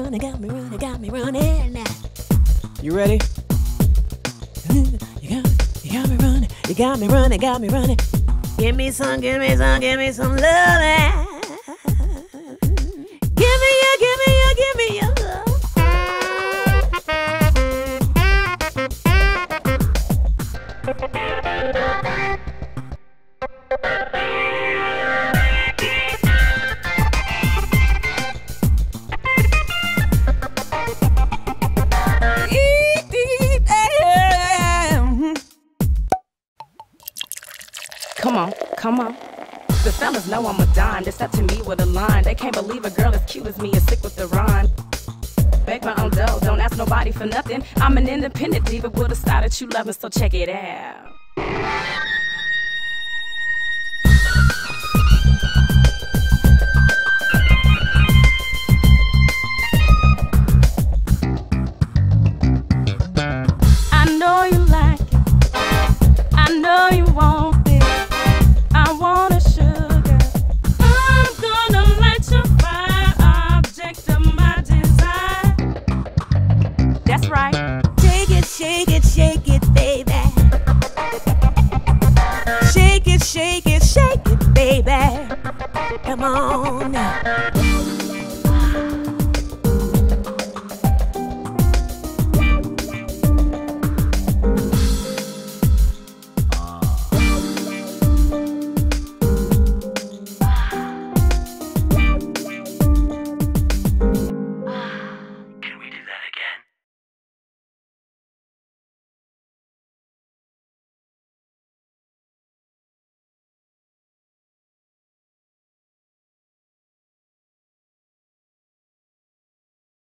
running, got me running, got me running. You ready? You got me running, you got me running, got me running. Give me some, give me some, give me some love. Come on, come on. The fellas know I'm a dime. They step to me with a line. They can't believe a girl as cute as me is sick with the rhyme. Bake my own dough, don't ask nobody for nothing. I'm an independent diva with a style that you loving, so check it out. I know you like it. I know you want it. Shake it, shake it, baby. Shake it, shake it, shake it, baby. Come on now.